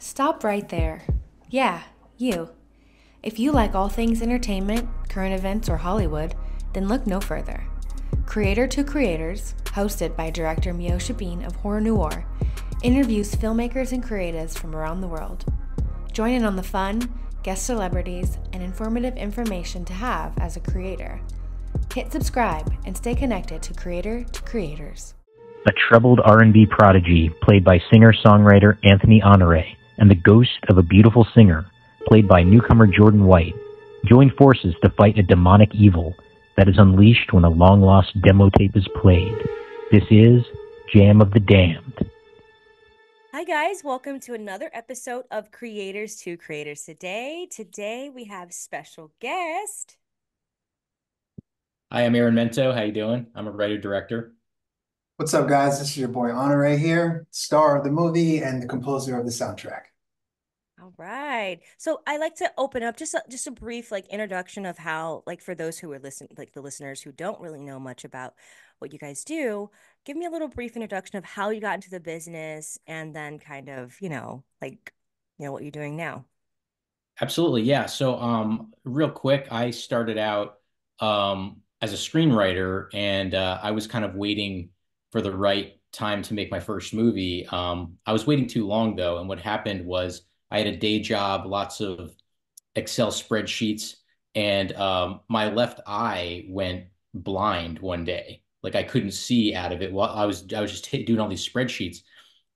Stop right there. Yeah, you. If you like all things entertainment, current events, or Hollywood, then look no further. Creator to Creators, hosted by director Meosha Bean of Horror Noir, interviews filmmakers and creatives from around the world. Join in on the fun, guest celebrities, and informative information to have as a creator. Hit subscribe and stay connected to Creator to Creators. A troubled R&B prodigy played by singer-songwriter Anthony Honoré and the ghost of a beautiful singer played by newcomer Jordan White join forces to fight a demonic evil that is unleashed when a long-lost demo tape is played. This is Jam of the Damned. Hi guys, welcome to another episode of Creators to Creators. Today we have special guest. Hi, I'm Aaron Mento. How you doing? I'm a writer-director. What's up, guys? This is your boy Honoré here, star of the movie and the composer of the soundtrack. All right. So I like to open up just a brief introduction of how, for those who are listening, the listeners who don't really know much about what you guys do, give me a little brief introduction of how you got into the business and then kind of, what you're doing now. Absolutely. Yeah. So real quick, I started out as a screenwriter, and I was kind of waiting for the right time to make my first movie. I was waiting too long, though, and what happened was I had a day job, lots of Excel spreadsheets, and my left eye went blind one day. I couldn't see out of it. Well, I was just doing all these spreadsheets,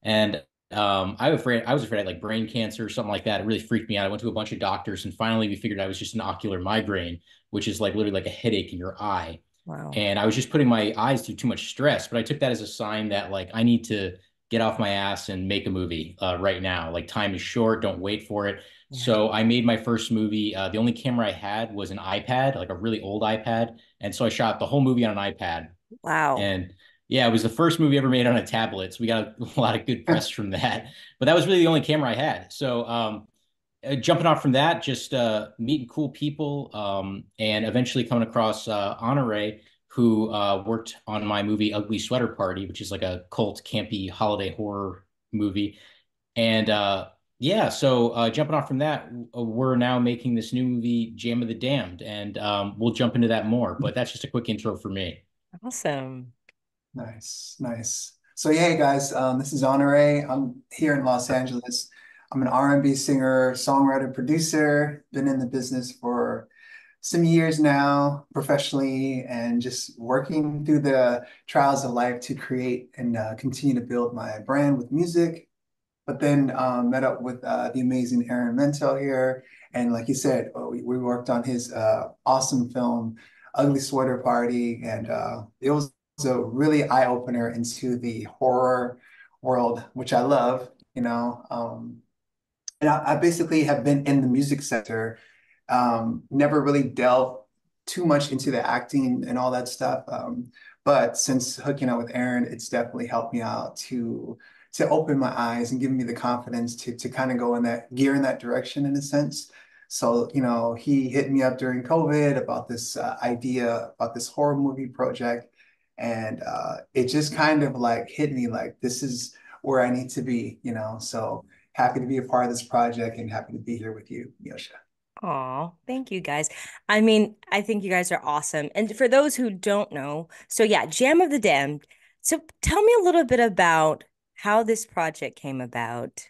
and I was afraid I had brain cancer or something like that. It really freaked me out. I went to a bunch of doctors, and finally we figured I was just an ocular migraine, which is literally a headache in your eye. Wow. And I was just putting my eyes through too much stress, but I took that as a sign that I need to get off my ass and make a movie right now. Time is short. Don't wait for it. Yeah. So I made my first movie. The only camera I had was an iPad, a really old iPad. And so I shot the whole movie on an iPad. Wow. And yeah, it was the first movie ever made on a tablet. So we got a lot of good press from that, but that was really the only camera I had. So, jumping off from that, just meeting cool people, and eventually coming across Honoré, who worked on my movie Ugly Sweater Party, which is a cult, campy holiday horror movie. And yeah, so jumping off from that, we're now making this new movie, Jam of the Damned, and we'll jump into that more, but that's just a quick intro for me. Awesome. Nice, nice. So yeah, hey guys, this is Honoré. I'm here in Los Angeles. I'm an R&B singer, songwriter, producer, been in the business for some years now professionally, and just working through the trials of life to create and continue to build my brand with music. But then met up with the amazing Aaron Mento here. And like you said, we worked on his awesome film, Ugly Sweater Party. And it was a really eye-opener into the horror world, which I love, And I basically have been in the music sector, never really delved too much into the acting and all that stuff. But since hooking up with Aaron, it's definitely helped me out to open my eyes and give me the confidence to kind of go in that gear in that direction in a sense. So, he hit me up during COVID about this idea, about this horror movie project. And it just kind of hit me this is where I need to be, so happy to be a part of this project and happy to be here with you, Meosha. Aw, thank you guys. I mean, I think you guys are awesome. And for those who don't know, so yeah, Jam of the Damned. So tell me a little bit about how this project came about.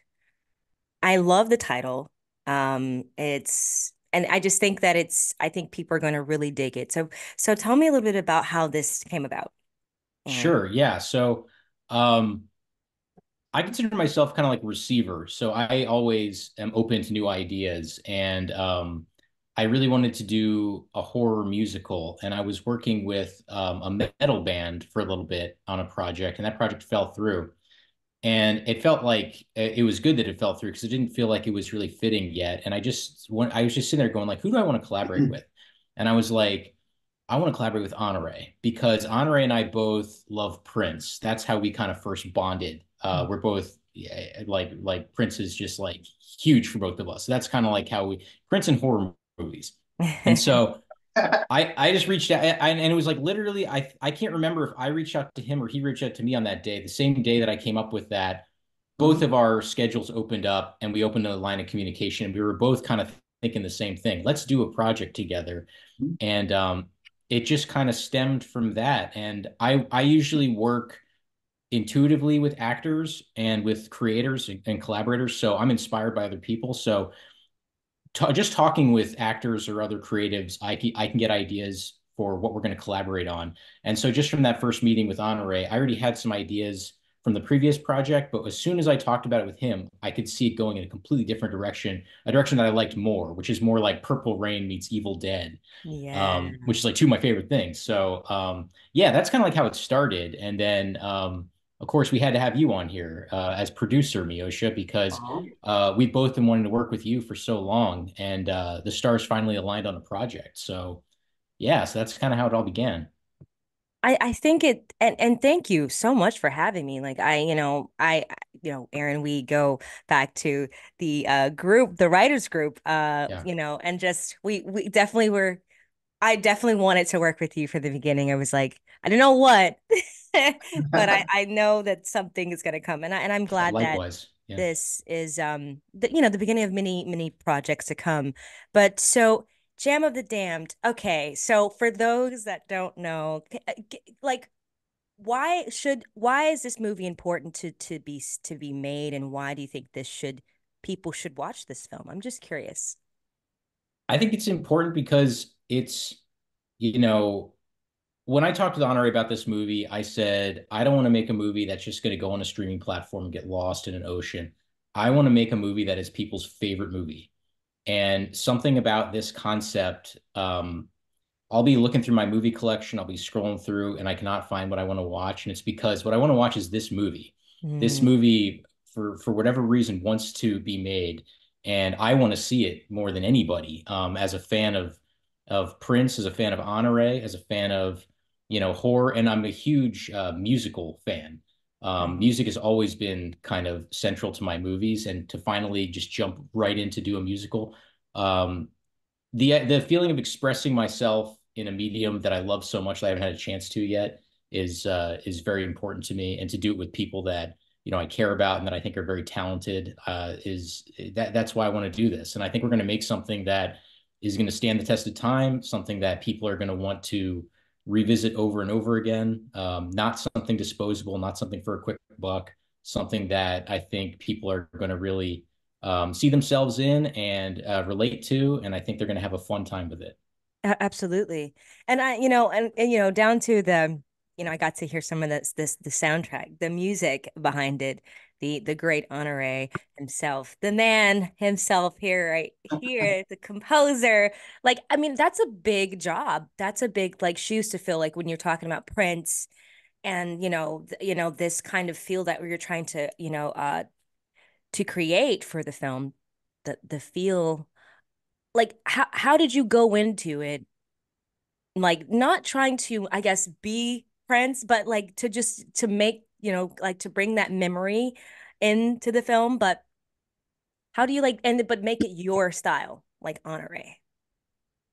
I love the title. And I just think that I think people are going to really dig it. So tell me a little bit about how this came about. Sure. Yeah. So, I consider myself kind of a receiver. So I always am open to new ideas. And I really wanted to do a horror musical. And I was working with a metal band for a little bit on a project. And that project fell through. And it felt like it was good that it fell through because it didn't feel like it was really fitting yet. And I was just sitting there going, who do I want to collaborate with? And I was like, I want to collaborate with Honoré, because Honoré and I both love Prince. That's how we kind of first bonded. We're both Prince is just huge for both of us. So that's kind of how we Prince and horror movies. And so I just reached out, and it was literally I can't remember if I reached out to him or he reached out to me on that day, the same day that I came up with that. both of our schedules opened up and we opened a line of communication, and we were both kind of thinking the same thing. Let's do a project together. And it just kind of stemmed from that. And I usually work intuitively with actors and with creators and collaborators. So I'm inspired by other people. So just talking with actors or other creatives, I can get ideas for what we're going to collaborate on. And so just from that first meeting with Honoré, I already had some ideas from the previous project, but as soon as I talked about it with him, I could see it going in a completely different direction, a direction that I liked more, which is more like Purple Rain meets Evil Dead, which is like two of my favorite things. So yeah, that's kind of like how it started. And then of course we had to have you on here as producer, Meosha, because we've both been wanting to work with you for so long, and the stars finally aligned on a project. So yeah, so that's kind of how it all began. I think it, and thank you so much for having me. Like I, Aaron, we go back to the group, the writers group, you know, and just, we definitely were, I definitely wanted to work with you for the beginning. I was like, I don't know what, but I know that something is going to come. And I'm glad that this is, the beginning of many, many projects to come. But so Jam of the Damned. Okay, so for those that don't know, like, why is this movie important to be made, and why do you think people should watch this film? I'm just curious. I think it's important because it's, you know, when I talked to Honoré about this movie, I said, I don't want to make a movie that's just going to go on a streaming platform and get lost in an ocean. I want to make a movie that is people's favorite movie. And something about this concept, I'll be looking through my movie collection, I'll be scrolling through, and I cannot find what I want to watch. And it's because what I want to watch is this movie. This movie, for whatever reason, wants to be made. And I want to see it more than anybody, as a fan of Prince, as a fan of Honoré, as a fan of, you know, horror. And I'm a huge musical fan. Music has always been kind of central to my movies, and to finally just jump right in to do a musical. The feeling of expressing myself in a medium that I love so much that I haven't had a chance to yet is very important to me, and to do it with people that, you know, I care about and that I think are very talented that's why I want to do this. And I think we're going to make something that is going to stand the test of time, something that people are going to want to revisit over and over again. Not something disposable, not something for a quick buck, something that I think people are going to really see themselves in and relate to. And I think they're going to have a fun time with it. Absolutely. And I down to the, I got to hear some of the soundtrack, the music behind it, the great Honoré himself, the man himself here, right here, the composer. Like, I mean, that's a big job. That's a big, like, shoes to fill. Like when you're talking about Prince and, this kind of feel that we were trying to create for the film, the feel, like, how did you go into it? Like, not trying to, I guess, be Prince, but like to make, like, to bring that memory into the film. But how do you but make it your style, like Honoré?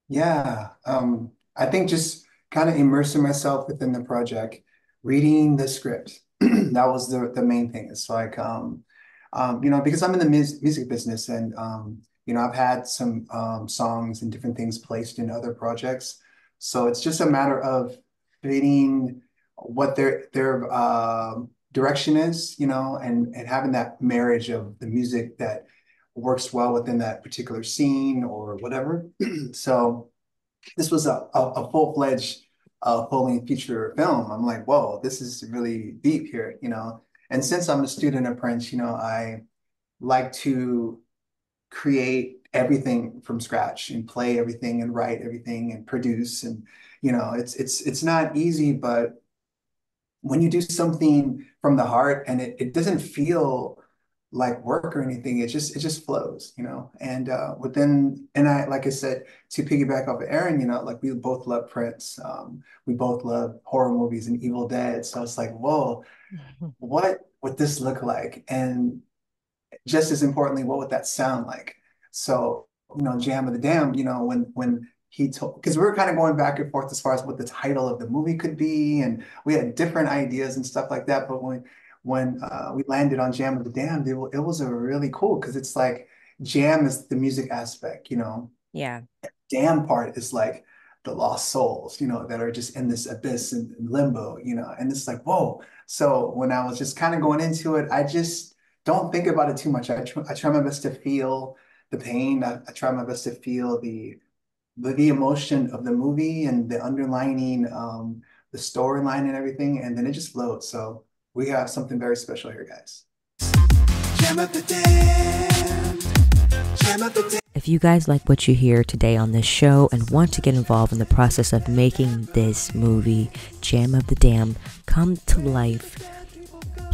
Yeah, I think just kind of immersing myself within the project, reading the script. That was the main thing. It's like, because I'm in the music business, and I've had some songs and different things placed in other projects. So it's just a matter of fitting what their direction is, and having that marriage of the music that works well within that particular scene or whatever. So this was a full-fledged, full-length feature film. I'm like, whoa, this is really deep here, And since I'm a student of Prince, I like to create everything from scratch and play everything and write everything and produce, and it's not easy, but when you do something from the heart and it doesn't feel like work or anything, it just flows, and I, like I said, to piggyback off of Aaron, like, we both love Prince, we both love horror movies and Evil Dead, so it's like, whoa, what would this look like, and just as importantly, what would that sound like? So, Jam of the Damned, when he told, because we were kind of going back and forth as far as what the title of the movie could be, and we had different ideas and stuff like that. But when when we landed on Jam of the Damned, it was a really cool, because it's like jam is the music aspect, you know? Yeah. The damn part is like the lost souls, you know, that are just in this abyss and limbo, you know? And it's like, whoa. So when I was just kind of going into it, I just don't think about it too much. I try my best to feel the pain. I try my best to feel the emotion of the movie and the underlining, the storyline and everything, and then it just flows. So we have something very special here, guys. Jam of the Damned. Jam of the Damned. If you guys like what you hear today on this show and want to get involved in the process of making this movie, Jam of the Damned, come to life,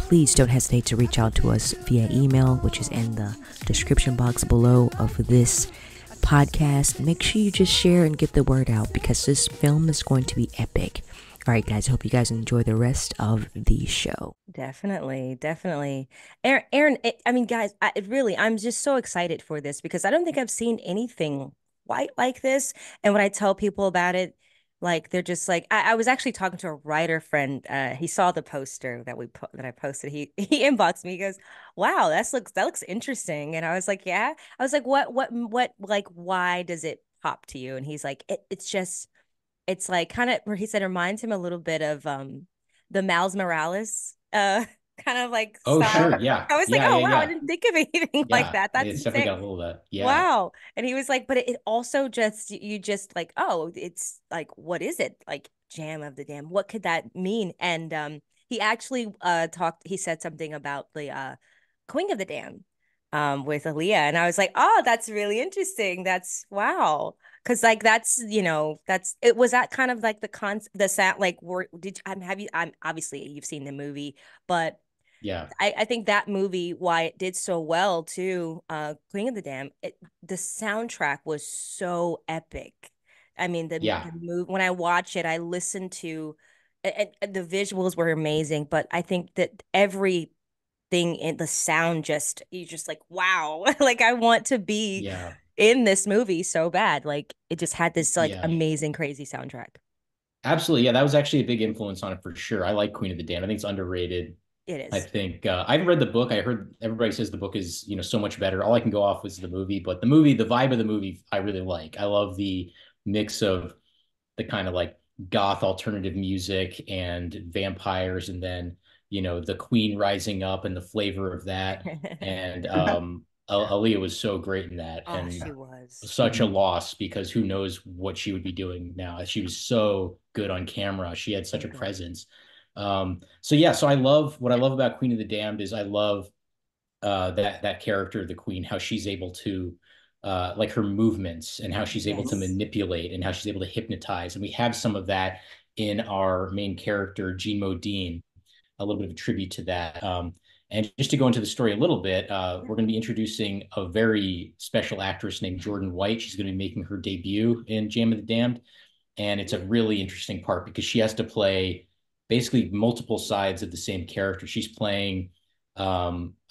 please don't hesitate to reach out to us via email, which is in the description box below of this podcast. Make sure you just share and get the word out, because this film is going to be epic. All right, guys, hope you guys enjoy the rest of the show. Definitely, definitely. Aaron, I mean, guys, I'm just so excited for this, because I don't think I've seen anything quite like this. And when I tell people about it, like, they're just like, I was actually talking to a writer friend. He saw the poster that I posted. He inboxed me. He goes, "Wow, that looks interesting." And I was like, "Yeah." I was like, "What? Like, why does it pop to you?" And he's like, "It's just." It's like kind of, where he said, reminds him a little bit of the Miles Morales kind of like. Oh, style. Sure. Yeah. I was like, oh, wow. Yeah. I didn't think of anything like that. That's it's definitely got a little bit. Yeah. Wow. And he was like, but it also just, you just like, oh, it's like, what is it? Like Jam of the Damned. What could that mean? And he actually he said something about the Queen of the Damned with Aaliyah. And I was like, oh, that's really interesting. That's wow. Cause like that's, you know, was that kind of like obviously you've seen the movie, but yeah, I think that movie, why it did so well too, Queen of the Damned, the soundtrack was so epic. I mean, the movie, when I watch it, I listen to it, the visuals were amazing, but I think that everything in the sound, you're just like, wow, like I want to be, in this movie so bad. Like it just had this amazing, crazy soundtrack. Absolutely. Yeah. That was actually a big influence on it for sure. I like Queen of the Damned. I think it's underrated. It is. I think I've read the book. I heard everybody says the book is, you know, so much better. All I can go off was the movie, but the movie, the vibe of the movie, I really like. I love the mix of the kind of like goth alternative music and vampires. And then, you know, the queen rising up and the flavor of that. And, Aaliyah was so great in that, and she was such a loss, because who knows what she would be doing now. She was so good on camera. She had such a presence. So I love, what I love about Queen of the Damned is I love that character, the queen, how she's able to like her movements and how she's able to manipulate and how she's able to hypnotize. And we have some of that in our main character, Jean Modine, a little bit of a tribute to that. And just to go into the story a little bit, we're going to be introducing a very special actress named Jordan White. She's going to be making her debut in Jam of the Damned. And it's a really interesting part, because she has to play basically multiple sides of the same character. She's playing, I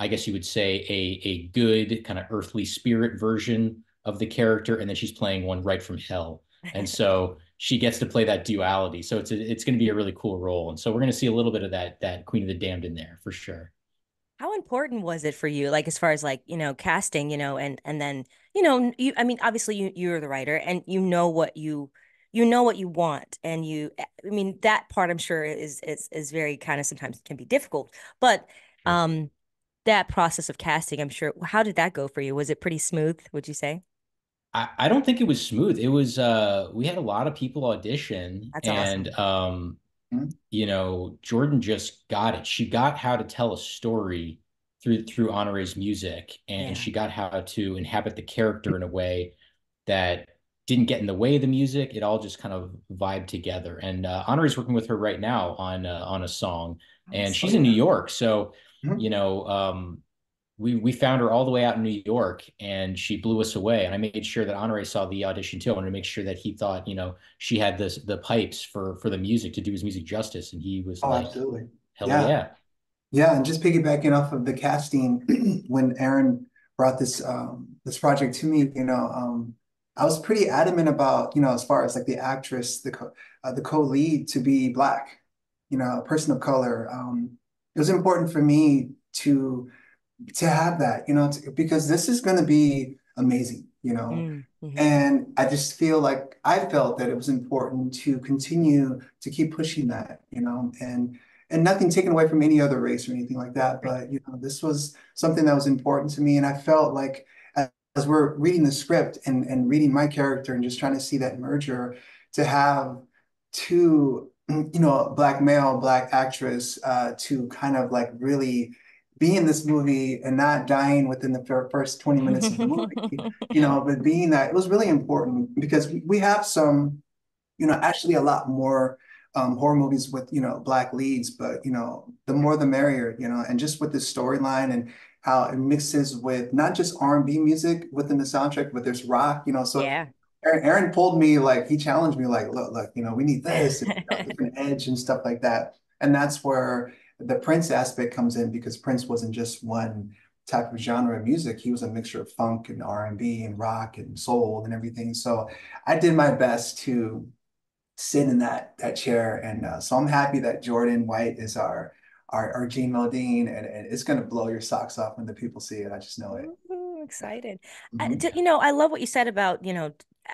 guess you would say, a good kind of earthly spirit version of the character. And then she's playing one right from hell. And so she gets to play that duality. So it's going to be a really cool role. And so we're going to see a little bit of that Queen of the Damned in there for sure. How important was it for you, like, as far as, like, you know, casting, you know, and then, you know, I mean, obviously you're the writer, and you know what you want, and I mean, that part I'm sure is very kind of, sometimes can be difficult, but that process of casting, I'm sure, how did that go for you? Was it pretty smooth, would you say? I don't think it was smooth. It was, we had a lot of people audition. That's and, awesome. You know, Jordan just got it. She got how to tell a story through Honoré's music, and she got how to inhabit the character in a way that didn't get in the way of the music. It all just kind of vibed together. And Honoré's working with her right now on a song, and she's in New York. So, you know, we found her all the way out in New York, and she blew us away. And I made sure that Honoré saw the audition too. I wanted to make sure that he thought, you know, she had the pipes for the music, to do his music justice. And he was like, absolutely. Hell yeah. Yeah. And just piggybacking off of the casting, when Aaron brought this project to me, you know, I was pretty adamant about, you know, as far as like the actress, the co-lead to be Black, you know, a person of color, it was important for me to have that, because this is going to be amazing, Mm-hmm. And I just feel like I felt that it was important to continue to keep pushing that, and nothing taken away from any other race or anything like that. But, this was something that was important to me. And I felt like as we're reading the script and reading my character and just trying to see that merger, to have two, Black male, Black actress to kind of like really be in this movie and not dying within the first 20 minutes of the movie, but being that, it was really important because we have some, actually a lot more horror movies with, Black leads, but, the more the merrier, and just with this storyline and how it mixes with not just R&B music within the soundtrack, but there's rock, so yeah. Aaron pulled me, like, he challenged me, like, look, we need this, an edge and stuff like that. And that's where the Prince aspect comes in, because Prince wasn't just one type of genre of music. He was a mixture of funk and R&B and rock and soul and everything. So I did my best to sit in that chair. And so I'm happy that Jordan White is our Jean Modine, and it's going to blow your socks off when the people see it. I just know it. I'm excited. Mm-hmm. I love what you said about,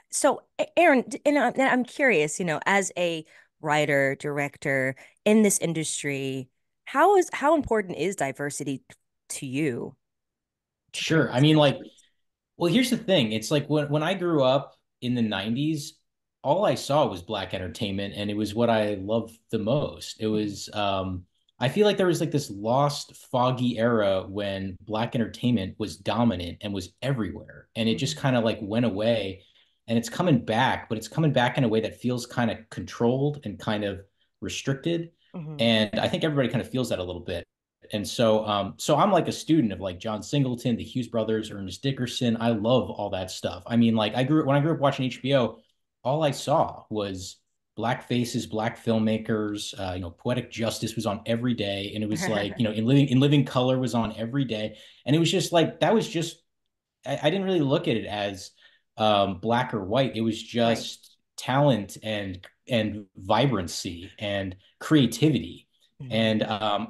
so Aaron, I'm curious, as a writer, director in this industry, how important is diversity to you? Sure. I mean, here's the thing. It's like when I grew up in the 90s, all I saw was Black entertainment, and it was what I loved the most. It was, I feel like there was like this lost, foggy era when Black entertainment was dominant and was everywhere. And it just kind of like went away, and it's coming back, but it's coming back in a way that feels kind of controlled and kind of restricted. Mm-hmm. And I think everybody kind of feels that a little bit. And so so I'm like a student of like John Singleton, the Hughes brothers, Ernest Dickerson. I love all that stuff. I mean, like when I grew up watching HBO, all I saw was Black faces, Black filmmakers. Poetic Justice was on every day. And it was like, In Living Color was on every day. And it was just like, that was just, I didn't really look at it as Black or white. It was just talent and vibrancy and creativity. Mm-hmm. And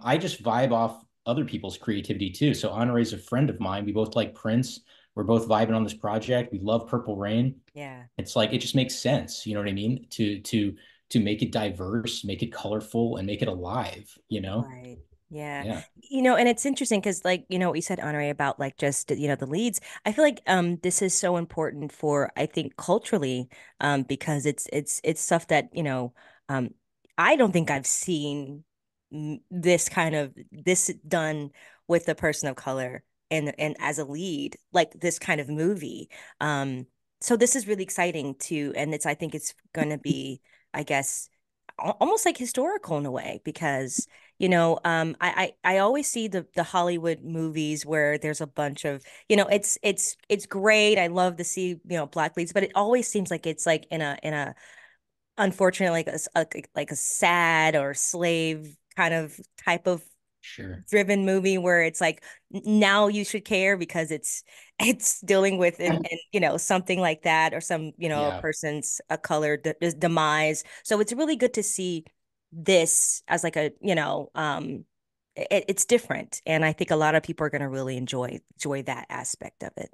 I just vibe off other people's creativity too. So Honoré is a friend of mine. We both like Prince. We're both vibing on this project. We love Purple Rain. Yeah. It's like, it just makes sense. You know what I mean? To make it diverse, make it colorful, and make it alive, Right. Yeah. Yeah. And it's interesting because what you said, Honoré, about like just, the leads, I feel like this is so important for, I think, culturally, because it's stuff that, I don't think I've seen this done with a person of color and as a lead, like this kind of movie. So this is really exciting too. And I think it's going to be, I guess, almost like historical in a way, because I always see the Hollywood movies where there's a bunch of, it's great. I love to see, Black leads, but it always seems like it's like in a unfortunately like a sad or slave kind of type of sure driven movie where it's like, now you should care because it's dealing with and something like that, or some, a person's a color demise. So it's really good to see this as like a it's different, and I think a lot of people are going to really enjoy that aspect of it.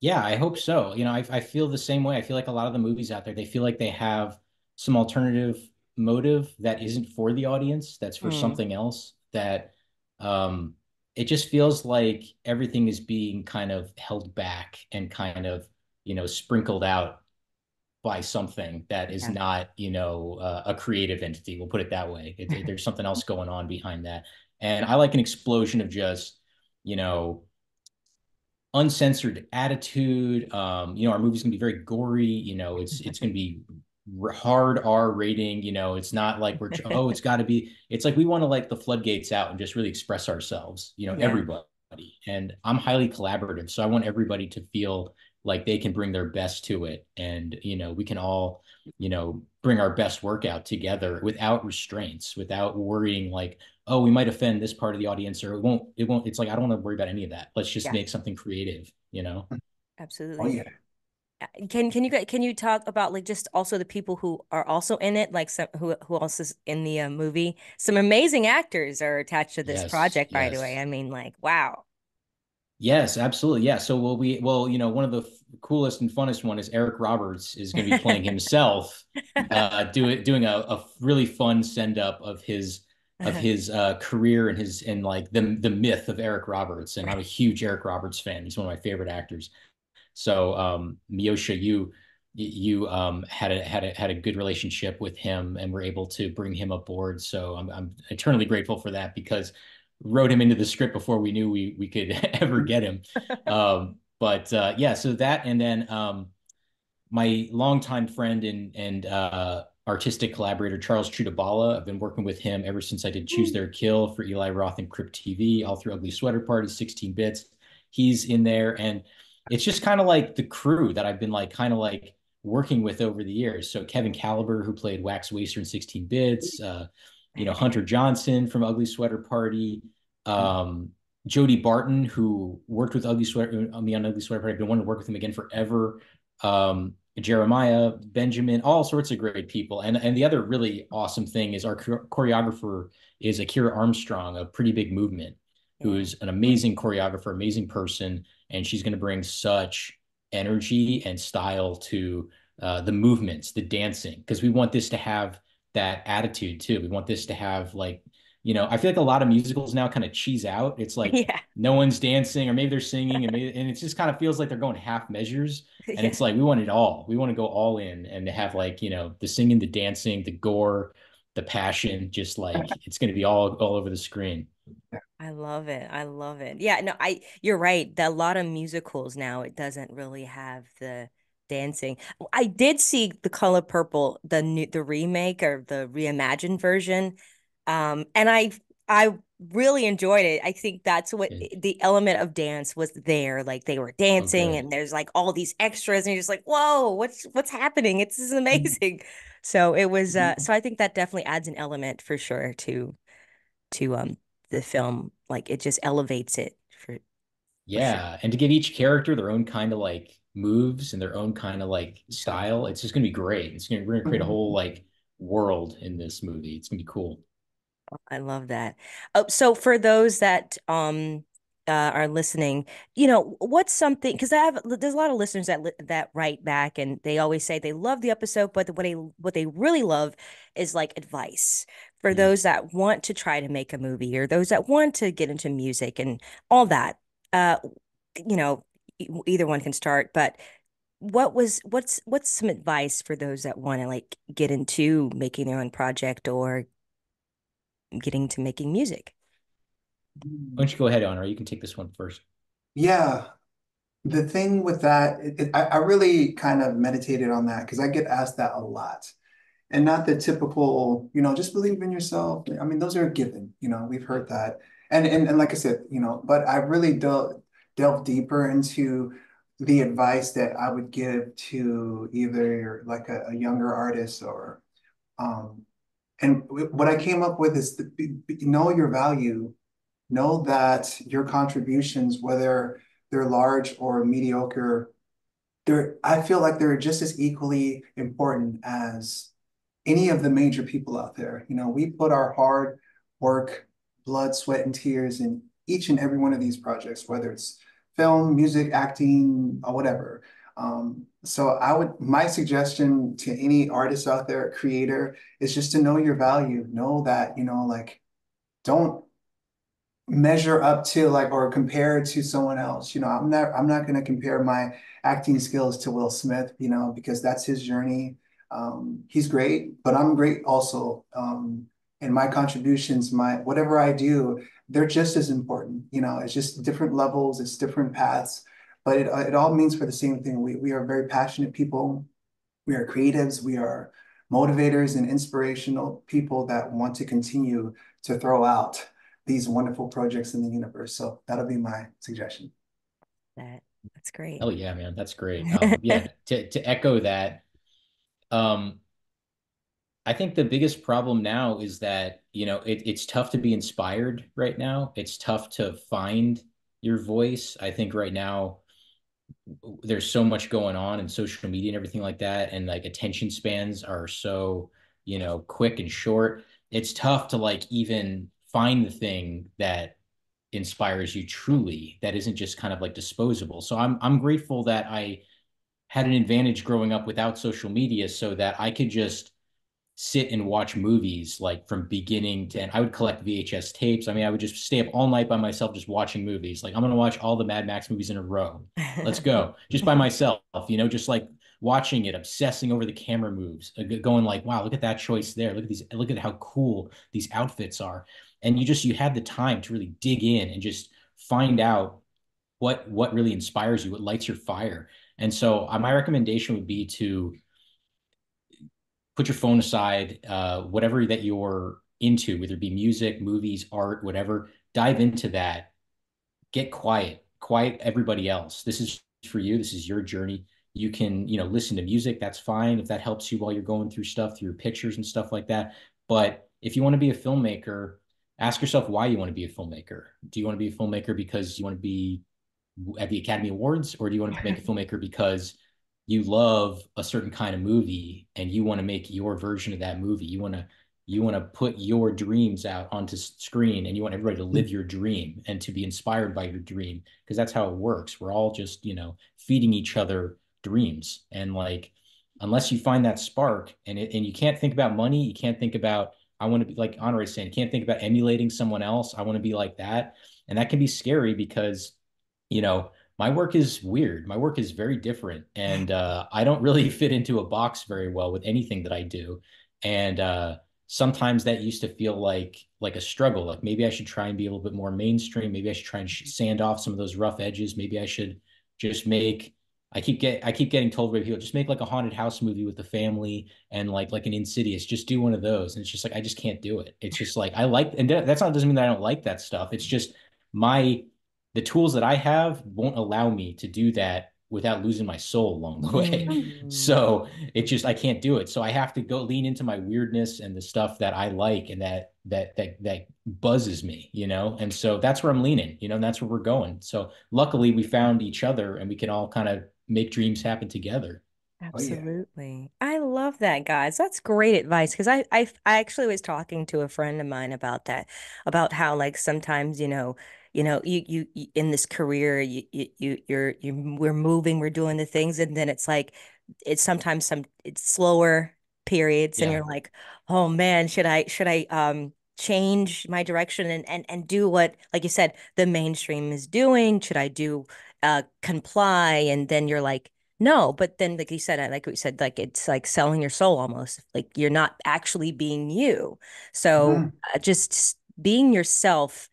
Yeah, I hope so. I feel the same way. I feel like a lot of the movies out there, they feel like they have some alternative motive that isn't for the audience, that's for something else, that it just feels like everything is being kind of held back and kind of sprinkled out by something that is not, a creative entity. We'll put it that way. There's something else going on behind that. And I like an explosion of just, uncensored attitude. Our movie's gonna be very gory. It's gonna be hard R rating. It's not like we're, it's gotta be, it's like we wanna like the floodgates out and just really express ourselves, everybody. And I'm highly collaborative. So I want everybody to feel like they can bring their best to it. And, we can all, bring our best work out together without restraints, without worrying like, oh, we might offend this part of the audience, or it won't, it's like, I don't want to worry about any of that. Let's just make something creative, Absolutely. Oh, yeah. Can you talk about like just also the people who are also in it, like some, who else is in the movie? Some amazing actors are attached to this project, by the way. I mean, like, wow. Yes, absolutely. Yeah. So one of the coolest and funnest one is Eric Roberts is going to be playing himself, doing a really fun send up of his career and the myth of Eric Roberts. And I'm a huge Eric Roberts fan. He's one of my favorite actors. So, Meosha, you had a good relationship with him and were able to bring him aboard. So I'm eternally grateful for that, because wrote him into the script before we knew we could ever get him. So that, and then my longtime friend and artistic collaborator, Charles Chutabala. I've been working with him ever since I did Choose Their Kill for Eli Roth and Crypt TV, all through Ugly Sweater Party, 16 Bits. He's in there, and it's just kind of like the crew that I've been kind of working with over the years. So Kevin Caliber, who played Wax Waster in 16 Bits, Hunter Johnson from Ugly Sweater Party, Jody Barton, who worked with Ugly Sweater Party. I've been wanting to work with him again forever. Jeremiah Benjamin, all sorts of great people. And the other really awesome thing is our choreographer is Akira Armstrong of Pretty Big Movement, who is an amazing choreographer, amazing person, and she's going to bring such energy and style to the movements, the dancing, because we want this to have that attitude too. We want this to have I feel like a lot of musicals now kind of cheese out. It's like no one's dancing, or maybe they're singing, and it just kind of feels like they're going half measures. And it's like, we want it all. We want to go all in and to have the singing, the dancing, the gore, the passion, just it's going to be all over the screen. I love it. I love it. Yeah, no, you're right. A lot of musicals now, it doesn't really have the dancing. I did see The Color Purple, the remake or the reimagined version, and I really enjoyed it. I think that's what the element of dance was there. Like, they were dancing, and there's all these extras, and you're just like, whoa, what's happening? This is amazing. So it was. So I think that definitely adds an element for sure to the film. Like, it just elevates it for. Yeah, for sure. And to give each character their own kind of moves and their own kind of style, it's just gonna be great. We're gonna create a whole world in this movie. It's gonna be cool. I love that. So for those that are listening, what's something, because there's a lot of listeners that write back, and they always say they love the episode, but what they really love is advice for those that want to try to make a movie, or those that want to get into music and all that. Either one can start, but what's some advice for those that want to get into making their own project or getting to making music? Why don't you go ahead, Honor? You can take this one first. Yeah, the thing with that, I really kind of meditated on that, because I get asked that a lot, and not the typical, just believe in yourself. I mean, those are a given. We've heard that, and like I said, but I really delve deeper into the advice that I would give to either a younger artist or, and what I came up with is know your value, know that your contributions, whether they're large or mediocre, I feel like they're just as equally important as any of the major people out there. We put our hard work, blood, sweat, and tears in each and every one of these projects, whether it's film, music, acting, or whatever. So my suggestion to any artist out there, creator, is just to know your value. Know that, don't measure up to or compare to someone else. I'm not going to compare my acting skills to Will Smith, because that's his journey. He's great, but I'm great also. And my contributions, whatever I do, they're just as important. It's just different levels, it's different paths, but it all means for the same thing. We are very passionate people. We are creatives. We are motivators and inspirational people that want to continue to throw out these wonderful projects in the universe. So that'll be my suggestion. That's great. Oh yeah, man, that's great. To echo that, I think the biggest problem now is that, it's tough to be inspired right now. It's tough to find your voice. I think right now there's so much going on in social media and everything like that, and like attention spans are so, you know, quick and short. It's tough to like even find the thing that inspires you truly, that isn't just kind of like disposable. So I'm grateful that I had an advantage growing up without social media, so that I could just sit and watch movies like from beginning to end. I would collect VHS tapes. I mean, I would just stay up all night by myself just watching movies. Like, I'm going to watch all the Mad Max movies in a row. Let's go. Just by myself, you know, just like watching it, obsessing over the camera moves, going like, wow, look at that choice there. Look at these, look at how cool these outfits are. And you just, you had the time to really dig in and just find out what really inspires you, what lights your fire. And so my recommendation would be to put your phone aside, whatever that you're into, whether it be music, movies, art, whatever, dive into that, get quiet, quiet everybody else. This is for you, this is your journey. You can, you know, listen to music, that's fine, if that helps you while you're going through stuff, through pictures and stuff like that. But if you wanna be a filmmaker, ask yourself why you wanna be a filmmaker. Do you wanna be a filmmaker because you wanna be at the Academy Awards, or do you wanna make a filmmaker because you love a certain kind of movie and you want to make your version of that movie? You want to put your dreams out onto screen, and you want everybody to live your dream and to be inspired by your dream, because that's how it works. We're all just, you know, feeding each other dreams. And like, unless you find that spark, and you can't think about money, you can't think about, I want to be like Honoré saying, can't think about emulating someone else. I want to be like that. And that can be scary because, you know, my work is weird. My work is very different. And I don't really fit into a box very well with anything that I do. And sometimes that used to feel like a struggle. Like, maybe I should try and be a little bit more mainstream. Maybe I should try and sand off some of those rough edges. Maybe I should just make, I keep getting told by people, just make like a haunted house movie with the family, and like an Insidious, just do one of those. And it's just like, I just can't do it. It's just like, I like, and that's not, doesn't mean that I don't like that stuff. It's just the tools that I have won't allow me to do that without losing my soul along the way. So it's just, I can't do it. So I have to go lean into my weirdness and the stuff that I like and that buzzes me, you know? And so that's where I'm leaning, you know, and that's where we're going. So luckily we found each other and we can all kind of make dreams happen together. Absolutely. Oh, yeah. I love that, guys. That's great advice, because I actually was talking to a friend of mine about that, about how like sometimes, you know, you in this career, we're moving, we're doing the things, and then it's like, it's sometimes it's slower periods, and you're like, oh man, should I change my direction and do what, like you said, the mainstream is doing? Should I do comply? And then you're like, no, but then like you said, like we said, like it's like selling your soul almost, like you're not actually being you. So just being yourself.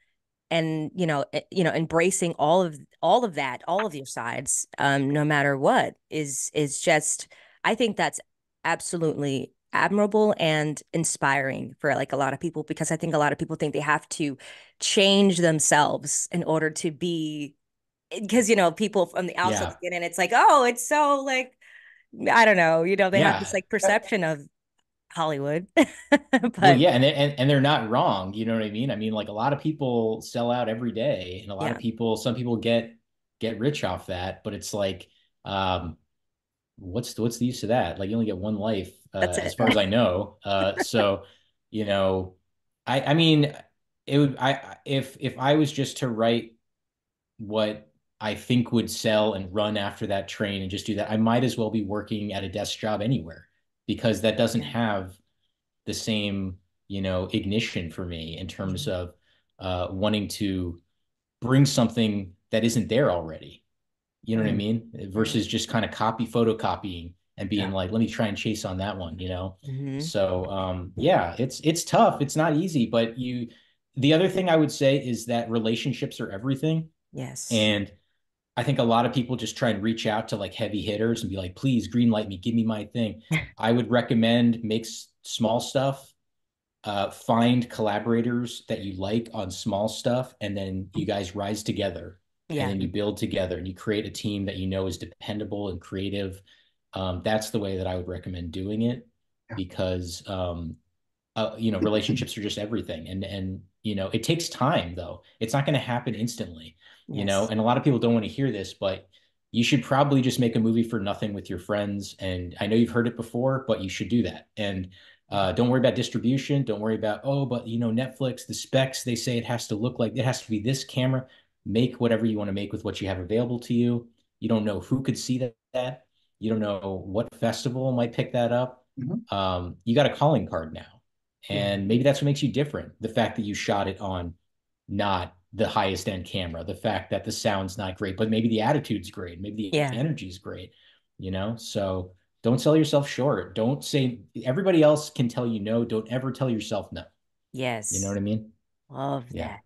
And you know, embracing all of that, all of your sides, no matter what, is just, I think that's absolutely admirable and inspiring for like a lot of people, because I think a lot of people think they have to change themselves in order to be, because you know, people from the outside look in, and it's like, oh, it's so like, I don't know, you know, they have this like perception of Hollywood. But well, yeah, and they're not wrong, you know what I mean? I mean, like, a lot of people sell out every day, and a lot of people, some people get rich off that, but it's like, what's the use of that? Like, you only get one life, as far as I know. So, you know, I mean, it would, if I was just to write what I think would sell and run after that train and just do that, I might as well be working at a desk job anywhere, because that doesn't have the same, you know, ignition for me in terms of wanting to bring something that isn't there already. You know what I mean? Versus just kind of photocopying and being like, let me try and chase on that one, you know? So yeah, it's tough. It's not easy, but the other thing I would say is that relationships are everything. Yes. And I think a lot of people just try and reach out to like heavy hitters and be like, please green light me, give me my thing. I would recommend make small stuff, find collaborators that you like on small stuff, and then you guys rise together and then you build together and you create a team that you know is dependable and creative. That's the way that I would recommend doing it, because you know, relationships are just everything. And you know, it takes time though. It's not going to happen instantly. You know, and a lot of people don't want to hear this, but you should probably just make a movie for nothing with your friends. And I know you've heard it before, but you should do that. And don't worry about distribution. Don't worry about, oh, but you know, Netflix, the specs, they say it has to look like, it has to be this camera. Make whatever you want to make with what you have available to you. You don't know who could see that. You don't know what festival might pick that up. Mm-hmm. You got a calling card now. And maybe that's what makes you different. The fact that you shot it on not the highest end camera, the fact that the sound's not great, but maybe the attitude's great. Maybe the energy's great, you know? So don't sell yourself short. Don't say, everybody else can tell you no. Don't ever tell yourself no. Yes. You know what I mean? Love that.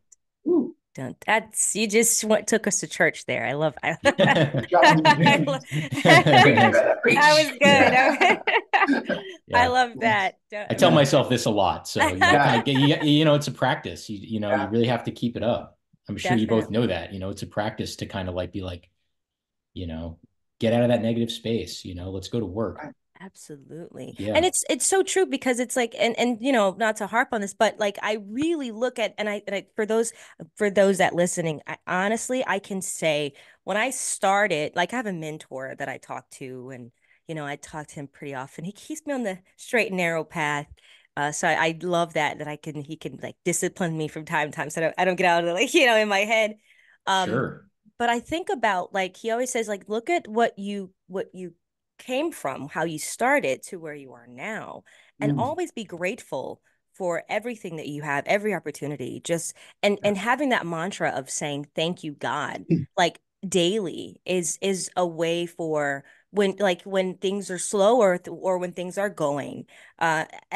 Ooh. Don't, that's, you just took us to church there. I love it. That was good. I love that. I tell myself this a lot. So, you know, it's a practice. You know, you really have to keep it up. I'm sure you both know that. You know, it's a practice to kind of like be like, you know, get out of that negative space. You know, let's go to work. Absolutely. Yeah. And it's so true, because it's like, and you know, not to harp on this, but like, I really look at, and I for those that listening, I honestly can say when I started, like, I have a mentor that I talk to, and, you know, I talk to him pretty often. He keeps me on the straight and narrow path. So I love that he can like discipline me from time to time. So I don't get out of the, like, you know, in my head. Sure. But I think about, like, he always says, like, look at what you came from, how you started to where you are now, and always be grateful for everything that you have, every opportunity, and having that mantra of saying thank you, God, like, daily is a way for when things are slow or when things are going,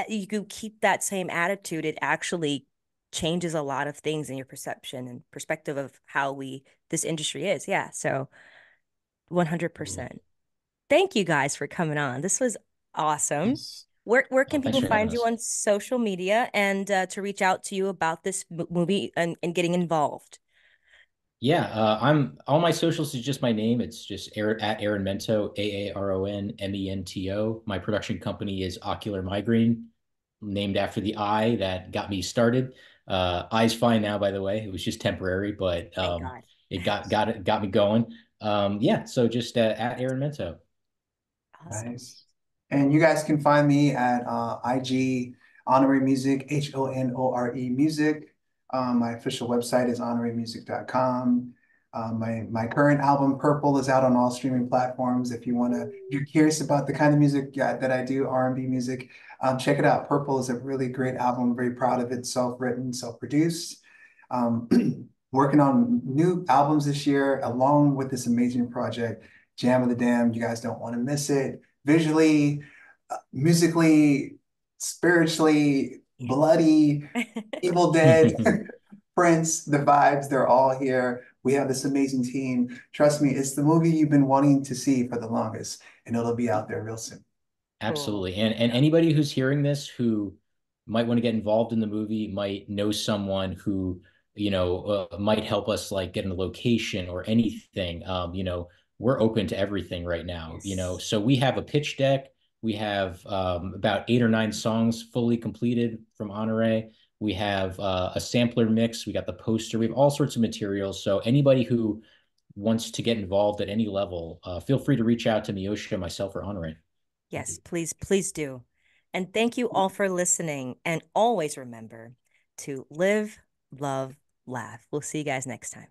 you can keep that same attitude. It actually changes a lot of things in your perception and perspective of how this industry is. So 100%. Thank you guys for coming on. This was awesome. Yes. Where can people find you on social media and to reach out to you about this movie and getting involved? Yeah, I'm all my socials is just my name. It's just at Aaron Mento, AARON MENTO. My production company is Ocular Migraine, named after the eye that got me started. Eye's fine now, by the way. It was just temporary, but it got me going. So just at Aaron Mento. Awesome. Nice. And you guys can find me at IG Honoré Music, HONORE Music. My official website is honoremusic.com. My current album, Purple, is out on all streaming platforms. If you're curious about the kind of music that I do, R&B music, check it out. Purple is a really great album. I'm very proud of it. Self-written, self-produced. Working on new albums this year, along with this amazing project, Jam of the Damned. You guys don't want to miss it. Visually, musically, spiritually, bloody, Evil Dead, Prince, the vibes, they're all here. We have this amazing team. Trust me, it's the movie you've been wanting to see for the longest, and it'll be out there real soon. Absolutely. And anybody who's hearing this who might want to get involved in the movie, might know someone who, you know, might help us, like, get in a location or anything, you know, we're open to everything right now, you know. So we have a pitch deck. We have about 8 or 9 songs fully completed from Honoré. We have a sampler mix. We got the poster. We have all sorts of materials. So anybody who wants to get involved at any level, feel free to reach out to Meosha, myself, or Honoré. Yes, please do. And thank you all for listening. And always remember to live, love, laugh. We'll see you guys next time.